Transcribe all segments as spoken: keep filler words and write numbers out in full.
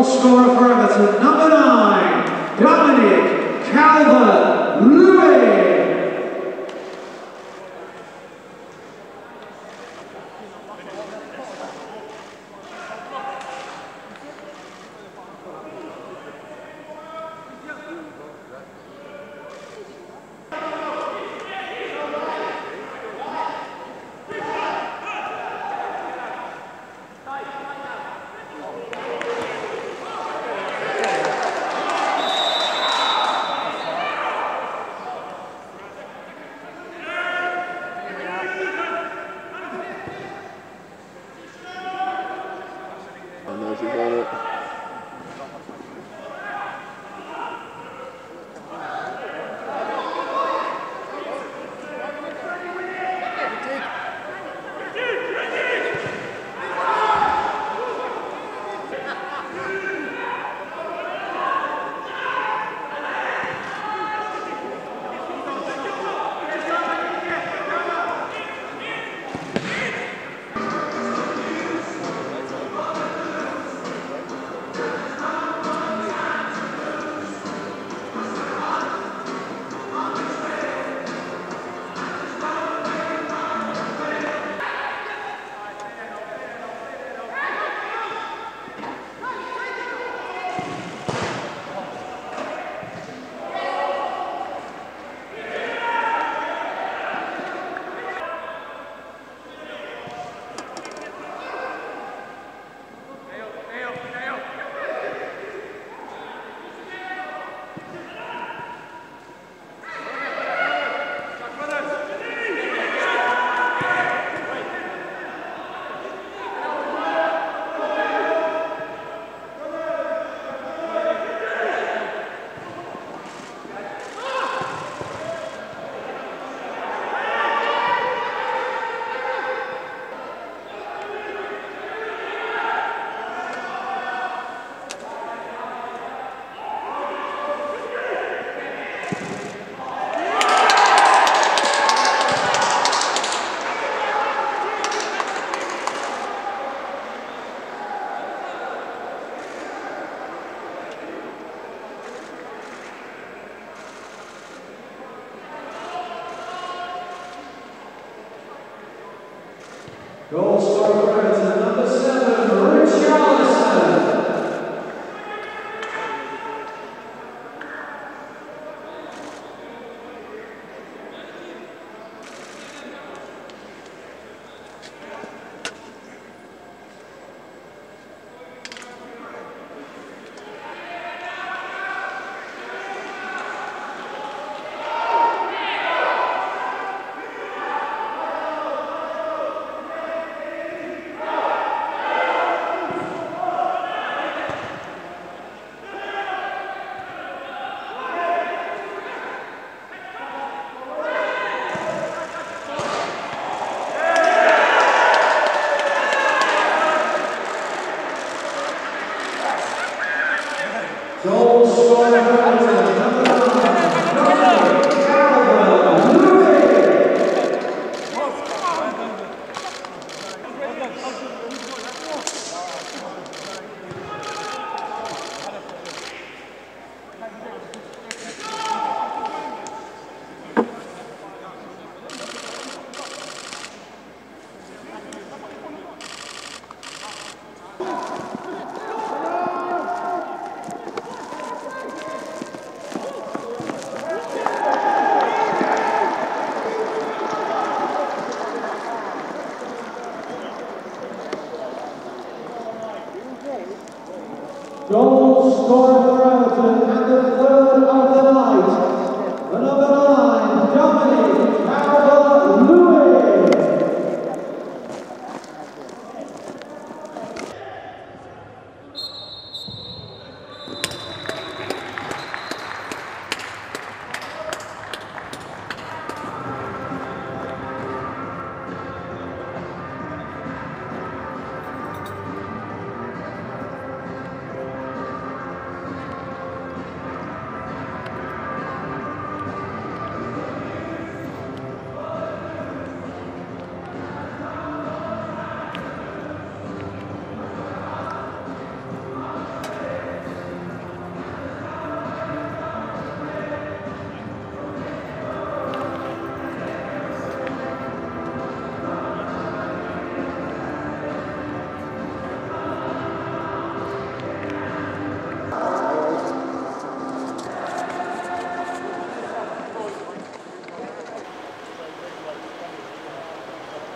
goal scorer for Everton, number nine, Dominic Calvert-Lewin. Goal scorer for Everton, number seven, Richarlison. Goal scorer for Everton, number nine, Dominic Calvert-Lewin. Goal scorer for Everton and the third of the night, the number nine, Dominic Calvert-Lewin.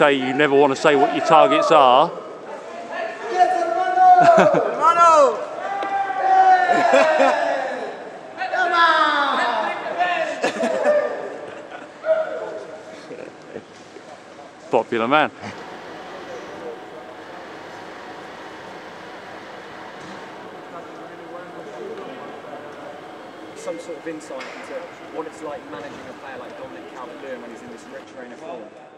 say you never want to say what your targets are. Popular man. Some sort of insight into what it's like managing a player like Dominic Calvert-Lewin when he's in this rich reign of form.